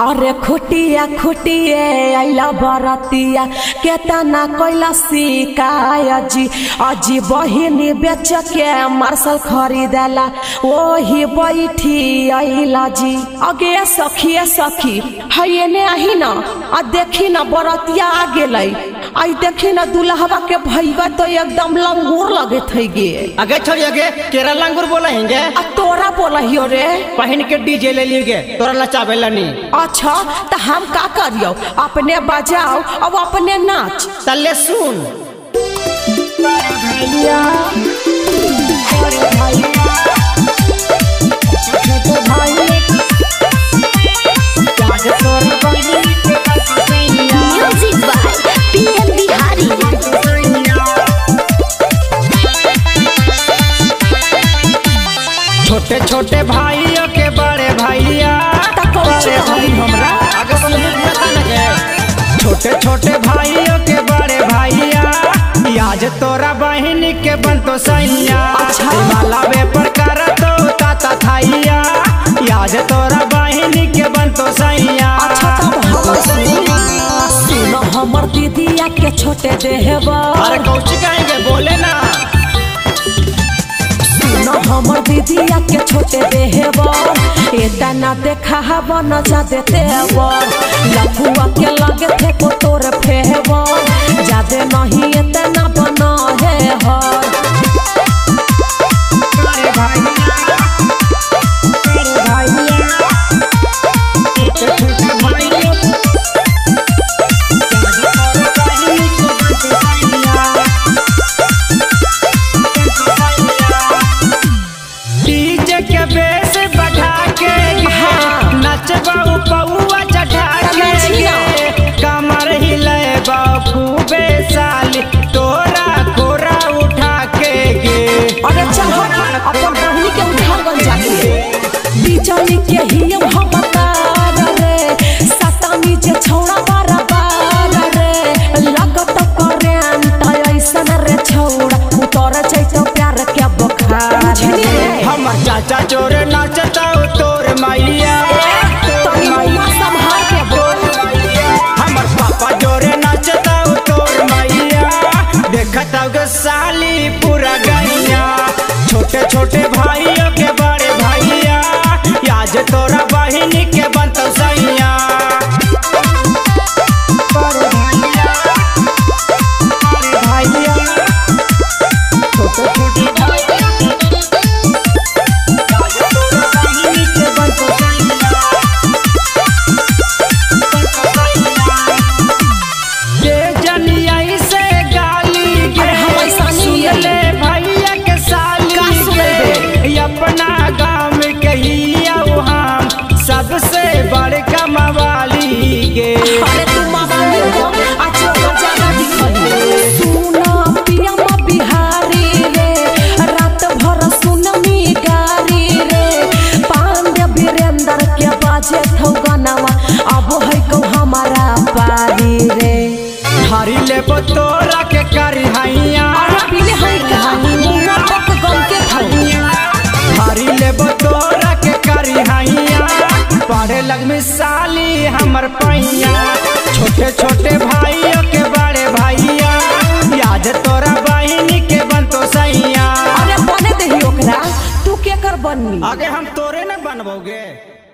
अरे खुटिया खुटिए आइला बरतिया केतना कैला शिकाय अजी अजी बहिनी बेच के मार्शल खरीदेला ओही बैठी आइला जी। अगे सखिए सखी है ने आही न आ देखी न बरतिया आ गेलै आई देखी न दुल्हवा के भैया तो एकदम लंगूर लगे थे गे। अगे छोड़ी अगे केरा लंगूर बोला हिंगे आ तोरा बोला हियो रे पहन के डीजे ले लिए तोरा नचावेला नी। अच्छा तो हम का करियो अपने बजाओ अब अपने नाच तले सुन भैया छोटे छोटे भाइयों के बड़े भैया छोटे छोटे भाइयों के बड़े भैया आज तोरा बहन के बन तो सैया माला वेपर कर तो ताता थाइया आज तोरा बहन के बन तो सैया। सुनो हमर दीदिया के छोटे देहबा अरे कौची कहेंगे बोले ना। सुनो हमर दीदिया के छोटे देहबा एतना देखा हवा न जा देते लफुआ के लगे थे को तोर फेहवा जादे नहीं एतना बना है हर डीजे के बेस बढ़ा के नचबा पौआ चढ़ा के कमर हिले बापू बेसाली तोरा कोरा उठा के गे। अरे चल अपन बहनी के उधार बन जाके बिचौली के ही हम बता रे सतामी जे छोड़ा बराबर रे लगत करे अंत ऐसा रे छोड़ा तोरा चैतो प्यार के बखार हमर चाचा चोर नाचता तोर मैया हमर पापा चोर नाचता तोर मैया देखता ग साली पूरा गैया। छोटे छोटे भाइयों के बड़े भैया आज तोरा बहन के बनत सैया तोरा के करी हैया हरी लेबो तोरा के करी हैया पढ़े लगमी साली हमर पैया। छोटे छोटे भाइयों के बड़े भैया आज तोरा बहन के बन तो सैया। अरे बने दही ओकरा तू के कर बननी आगे हम तोरे न बनबोगे।